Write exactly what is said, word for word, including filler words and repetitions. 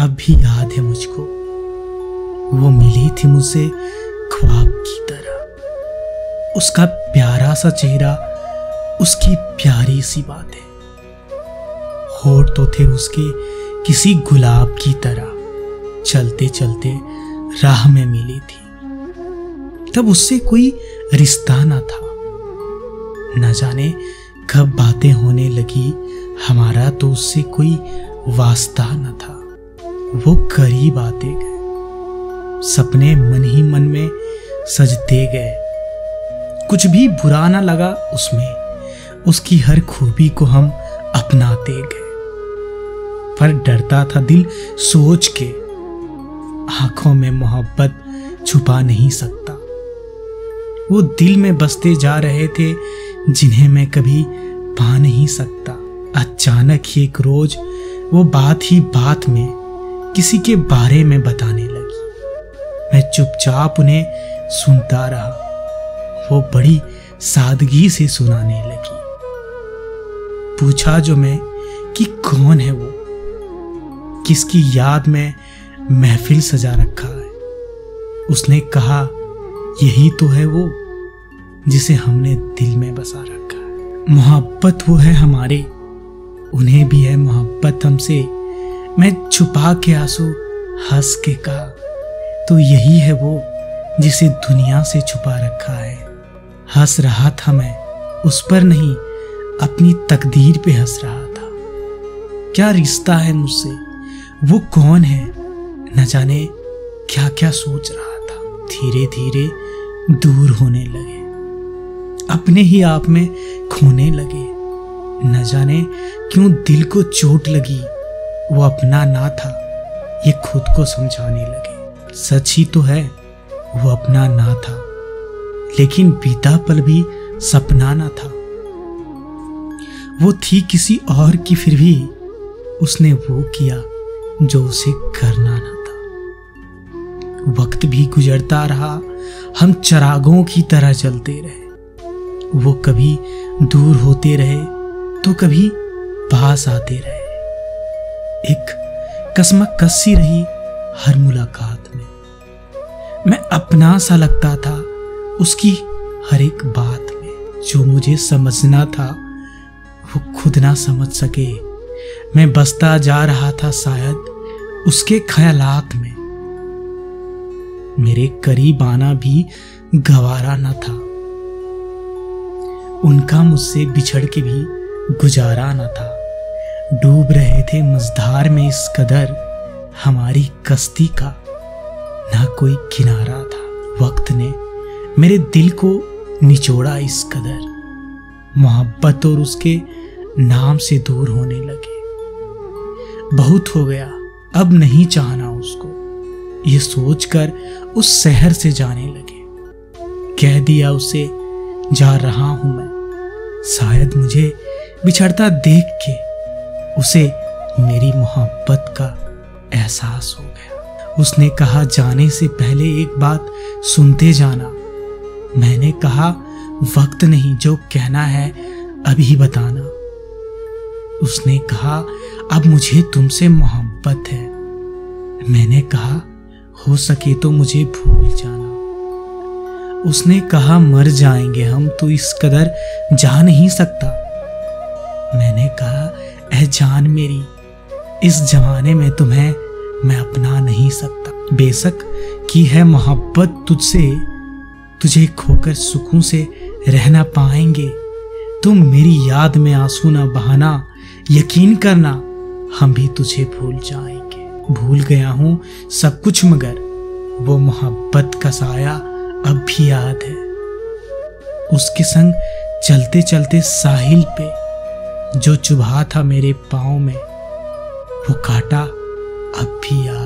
अब भी याद है मुझको, वो मिली थी मुझसे ख्वाब की तरह। उसका प्यारा सा चेहरा, उसकी प्यारी सी बातें, होंठ तो थे उसके किसी गुलाब की तरह। चलते चलते राह में मिली थी, तब उससे कोई रिश्ता ना था। न जाने कब बातें होने लगी, हमारा तो उससे कोई वास्ता न था। वो करीब आते गए, सपने मन ही मन में सजते गए। कुछ भी बुरा ना लगा उसमें, उसकी हर खूबी को हम अपनाते गए। पर डरता था दिल सोच के, आंखों में मोहब्बत छुपा नहीं सकता। वो दिल में बसते जा रहे थे, जिन्हें मैं कभी पा नहीं सकता। अचानक ही एक रोज वो बात ही बात में किसी के बारे में बताने लगी। मैं चुपचाप उन्हें सुनता रहा। वो बड़ी सादगी से सुनाने लगी। पूछा जो मैं कि कौन है वो, किसकी याद में महफिल सजा रखा है। उसने कहा, यही तो है वो जिसे हमने दिल में बसा रखा है। मोहब्बत वो है हमारे, उन्हें भी है मोहब्बत हमसे। मैं छुपा के आंसू हंस के कहा, तो यही है वो जिसे दुनिया से छुपा रखा है। हंस रहा था मैं उस पर नहीं, अपनी तकदीर पे हंस रहा था। क्या रिश्ता है मुझसे, वो कौन है, न जाने क्या क्या सोच रहा था। धीरे धीरे दूर होने लगे, अपने ही आप में खोने लगे। न जाने क्यों दिल को चोट लगी, वो अपना ना था, ये खुद को समझाने लगे। सच ही तो है, वो अपना ना था, लेकिन बीता पल भी सपना ना था। वो थी किसी और की, फिर भी उसने वो किया जो उसे करना ना था। वक्त भी गुजरता रहा, हम चिरागों की तरह जलते रहे। वो कभी दूर होते रहे तो कभी पास आते रहे। एक कसमकस सी रही हर मुलाकात में। मैं अपना सा लगता था उसकी हर एक बात में। जो मुझे समझना था वो खुद ना समझ सके। मैं बसता जा रहा था शायद उसके ख्यालात में। मेरे करीब आना भी गवारा ना था, उनका मुझसे बिछड़ के भी गुजारा ना था। डूब रहे थे मझधार में इस कदर, हमारी कश्ती का ना कोई किनारा था। वक्त ने मेरे दिल को निचोड़ा इस कदर, मोहब्बत और उसके नाम से दूर होने लगे। बहुत हो गया, अब नहीं चाहना उसको, ये सोचकर उस शहर से जाने लगे। कह दिया उसे, जा रहा हूं मैं। शायद मुझे बिछड़ता देख के उसे मेरी मोहब्बत का एहसास हो गया। उसने कहा, जाने से पहले एक बात सुनते जाना। मैंने कहा, वक्त नहीं, जो कहना है अभी बताना। उसने कहा, अब मुझे तुमसे मोहब्बत है। मैंने कहा, हो सके तो मुझे भूल जाना। उसने कहा, मर जाएंगे हम, तो इस कदर जा नहीं सकता। मैंने कहा, ऐ जान मेरी, इस जमाने में तुम्हें मैं अपना नहीं सकता। बेशक की है मोहब्बत तुझसे, तुझे खोकर सुकून से रहना पाएंगे। तुम मेरी याद में आंसू ना बहाना, यकीन करना हम भी तुझे भूल जाएंगे। भूल गया हूँ सब कुछ, मगर वो मोहब्बत का साया अब भी याद है। उसके संग चलते चलते साहिल पे जो चुभा था मेरे पाँव में, वो कांटा अब भी याद।